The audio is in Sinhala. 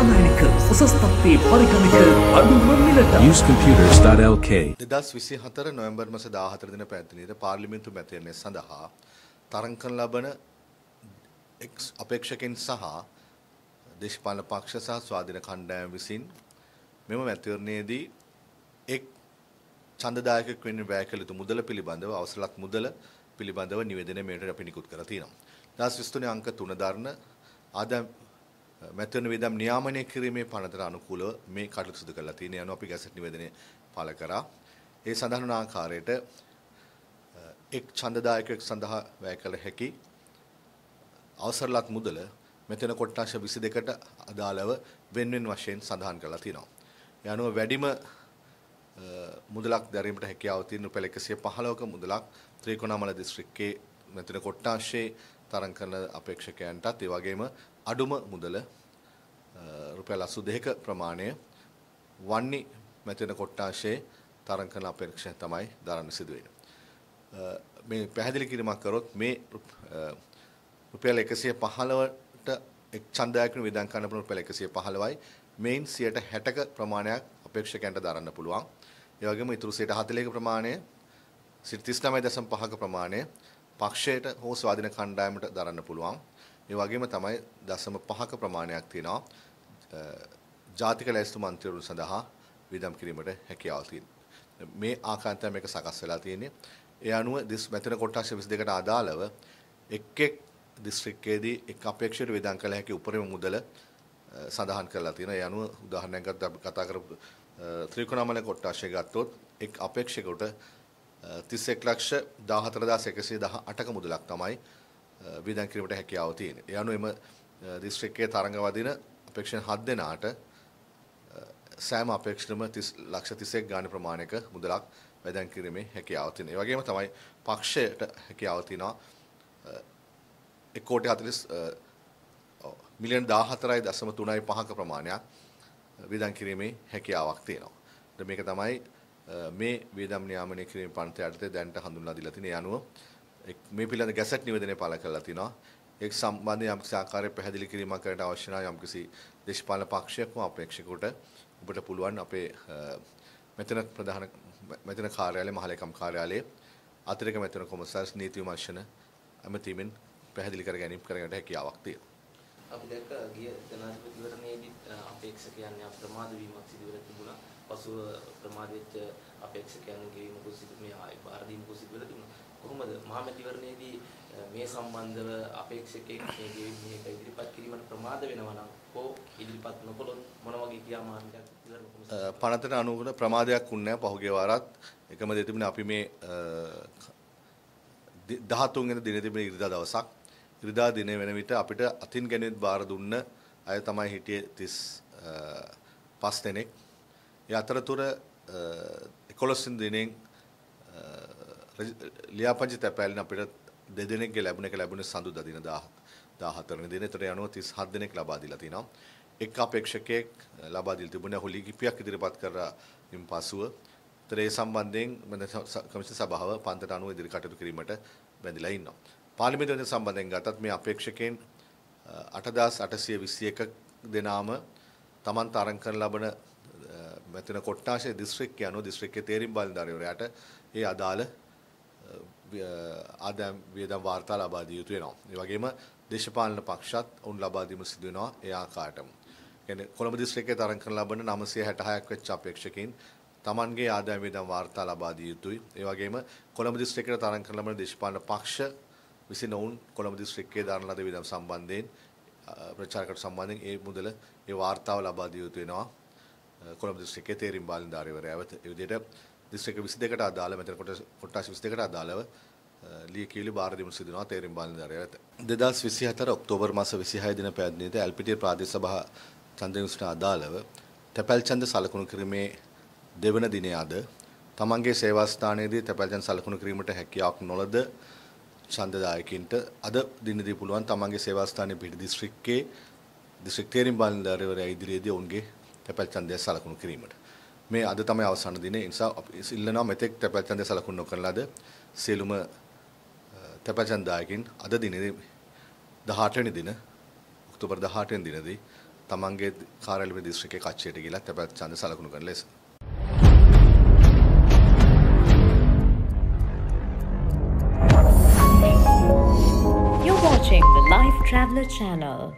Usecomputers.lk. Dedas visi hatar November masa dah hatar dina pentinida Parliamentu meteyan sandaha tarangkan labana apekshakin saha deshpalana paksha saha swadina khandayam visin mema meteyanedi ek chandadayaka wenna වැය කළ යුතු මුදල පිළිබඳව අවසලත් මුදල පිළිබඳව නිවේදනය මෙහෙට අපි නිකුත් කරලා තියෙනවා 2023 අංක 3 දරන ආදායම් මැතිවරණ වේදම් නියාමනය කිරීමේ පනතට අනුකූලව මේ කටයුතු සිදු කරලා තියෙනවා යනවා අපි ගැසට් නිවේදනය පළ කරා ඒ සඳහන් වන ආකාරයට එක් ඡන්දදායකයෙක් සඳහා වැය කළ හැකි අවසරලත් මුදල මෙතන කොට්ටාංශ 22ට අදාළව වෙන්වෙන් වශයෙන් සඳහන් කරලා තියෙනවා යනවා වැඩිම මුදලක් දැරීමට හැකියාව තියෙන රුපියල් 115ක මුදලක් ත්‍රිකෝණාමල දිස්ත්‍රික්කයේ මෙතන කොට්ටාංශයේ තරඟ කරන අපේක්ෂකයන්ටත් ඒ වගේම අඩුම මුදල රුපියල් 82ක ප්‍රමාණය වන්නි මෙතන කොට්ටාංශයේ තරඟ කරන අපේක්ෂකයන් තමයි දරන්න සිදු වෙන්නේ. මේ පැහැදිලි කිරීමක් කරොත් මේ රුපියල් 115ට එක් ඡන්දයකින් වේදම් කරන්න පුළුවන් රුපියල් 115යි මේන් 60ක ප්‍රමාණයක් අපේක්ෂකයන්ට දරන්න පුළුවන්. ඒ වගේම ඉතුරු 40ක ප්‍රමාණය 39.5ක ප්‍රමාණය පක්ෂයට හෝ ස්වාධීන කණ්ඩායමට දරන්න පුළුවන්. ඒ වගේම තමයි 0.5ක ප්‍රමාණයක් තියෙනවා. ජාතික ලැයිස්තු මන්ත්‍රීවරුන් සඳහා වියදම් කිරීමට හැකියාව තියෙනවා. මේ ආකාරයෙන් මේක සකස් වෙලා තියෙන්නේ. ඒ අනුව මෙතන කොටස් 22කට අදාළව එක් දිස්ත්‍රික්කයේදී එක් අපේක්ෂකයට වියදම් කළ හැකි උපරිම මුදල සඳහන් කරලා තියෙනවා. ඒ අනුව උදාහරණයක් ගත්තොත් අපි කතා කරපු ත්‍රිකෝණාමල කොට්ටාශය ගත්තොත් එක් අපේක්ෂකයට 31,14,118ක මුදලක් තමයි වියදම් කිරීමට හැකියාව තියෙන්නේ. ඒ අනුව එම දිස්ත්‍රික්කයේ තරඟ වදින අපේක්ෂකයන් 7 දෙනාට සෑම අපේක්ෂකම 30,31,000 ගාන ප්‍රමාණයක මුදලක් වියදම් කිරීමේ හැකියාව තියෙනවා. ඒ වගේම තමයි පක්ෂයට හැකියාව තියෙනවා 1,14,000,000 ප්‍රමාණයක් වියදම් කිරීමේ හැකියාවක් තියෙනවා. ඊට මේක තමයි මේ වියදම් නියාමනය කිරීමේ පන්ති යටතේ දැනට හඳුන්වලා දීලා තියෙන යනුව මේ පිළිබඳ ගැසට් නිවේදනය පළ කරලා තිනවා. ඒ සම්බන්ධයෙන් යම්කිසි ආකාරයක පැහැදිලි කිරීමක් කරන්න අවශ්‍ය නම් යම්කිසි දේශපාලන පක්ෂයක්ම අපේක්ෂකකට ඔබට පුළුවන් අපේ මෙතන කාර්යාලයේ මහලේකම් කාර්යාලයේ අතිරේක මෙතන කොමසාරිස් නීති විමර්ශන අමතිමින් පැහැදිලි කර ගැනීම කරගන්න හැකියාවක් තියෙනවා. අපි දැක්ක ගිය ජනාධිපතිවරණයේදී අපේක්ෂකයන් අප්‍රමාද වීමක් සිදු වෙලා තිබුණා. පසුව ප්‍රමාද වෙච්ච අපේක්ෂකයන්ගේ මුකුත් සිදු මේ ආයි බාර දීමුකුත් සිදු වෙලා තිබුණා. කොහොමද මහමැතිවරණයේදී මේ සම්බන්ධව අපේක්ෂකයන්ගේ මේක ඉදිරිපත් කිරීමට ප්‍රමාද වෙනවා නම් හෝ ඉදිරිපත් නොකළොත් මොන වගේ ක්‍රියාමාර්ගයක් ඉදිරියට පනතට අනුකූල ප්‍රමාදයක් වුණේ නැහැ. පහුගිය වාරත් එකම දේ තිබුණේ අපි මේ 13 වෙනිදා දින තිබුණේ ඉරිදා දවසක් ඉරිදා දිනේ වෙන විට අපිට අතින් ගැනෙත් බාර දුන්න අය තමයි හිටියේ 35 දෙනෙක්. ඒ අතරතුර 11 වෙනි දිනෙන් ලියාපදිත තැපෑලින් අපිට දෙදෙනෙක්ගේ ලැබුණ එක ලැබුණේ සඳුදා දින 14 වෙනි දිනේ. ඒතර යනවා 37 දෙනෙක් ලබා දීලා තිනවා. එක් අපේක්ෂකෙක් ලබා දීලා තිබුණා හොලි කිපියක් ඉදිරිපත් කරලා ඉන් පසුව. ඒතර ඒ සම්බන්ධයෙන් කමිෂන් සභාව පන්තට අනුව ඉදිරි කටයුතු කිරීමට බැඳිලා ඉන්නවා. පාර්ලිමේන්තුවේ සම්බන්ධයෙන් ගතත් මේ අපේක්ෂකයන් 8,821 දෙනාම තමන් තරඟ කරන ලබන මෙතන කොට්ටාශයේ දිස්ත්‍රික්කය අනුව දිස්ත්‍රික්කයේ තේරීම් බලධාරීවරයාට ඒ අදාළ ආදායම් වියදම් වාර්තා ලබා දිය යුතු වෙනවා. ඒ වගේම දේශපාලන පක්ෂත් ඔවුන් ලබා දීම සිදු වෙනවා ඒ ආකාරයටම. කියන්නේ කොළඹ දිස්ත්‍රික්කයේ තරඟ කරන ලබන 966ක් වෙච්ච අපේක්ෂකයන් තමන්ගේ ආදායම් වියදම් වාර්තා ලබා දිය යුතුයි. ඒ වගේම කොළඹ දිස්ත්‍රික්කයට තරඟ කරන ලබන දේශපාලන පක්ෂ විසින් ඔවුන් කොළඹ දිස්ත්‍රික්කයේ දාන ලද වියදම් සම්බන්ධයෙන් ප්‍රචාරකට සම්බන්ධයෙන් ඒ මුදල ඒ වාර්තාව ලබා දිය යුතු වෙනවා. කොළඹ දිස්ත්‍රික්කයේ තේරීම් බලධාරීවරයා වෙත ඒ විදිහට දිස්ත්‍රික්ක 22ට අදාළ මෙතන කොටස් 22කට අදාළව ලියකියවිලි බාර දීම සිදු වෙනවා තේරීම් බලධාරීවරයා වෙත. 2024 ඔක්තෝබර් මාස 26 දින පැවැත්වෙන ඇල්පිටිය ප්‍රාදේශ සභා ඡන්දයන්ට අදාළව තැපැල් ඡන්ද සලකුණු කිරීමේ දෙවන දිනේ අද තමන්ගේ සේවා ස්ථානයේදී තැපැල් ඡන්ද සලකුණු කිරීමට හැකියාවක් නොලද ඡන්දදායකින්ට අද දිනදී පුළුවන් තමන්ගේ සේවා ස්ථානයේ පිට දිස්ත්‍රික්කයේ දිස්ත්‍රික් තේරීම් බලධාරීවරයා ඉදිරියේදී ඔවුන්ගේ තැපැල් ඡන්දය සලකුණු කිරීමට මේ අද තමයි අවසන් දිනේ. ඒ නිසා අපි ඉල්ලනවා මෙතෙක් තැපැල් ඡන්දය සලකුණු නොකරන ලද සියලුම තැපැල් ඡන්දදායකින් අද දිනේදී 18 වෙනි දින ඔක්තෝබර් 18 වෙනි දිනදී තමන්ගේ කාර්යාලයේ දිස්ත්‍රික්කයේ කච්චියට ගිහිල්ලා තැපැත් ඡන්ද සලකුණු කරන ලෙස. You're watching the Life Traveler channel.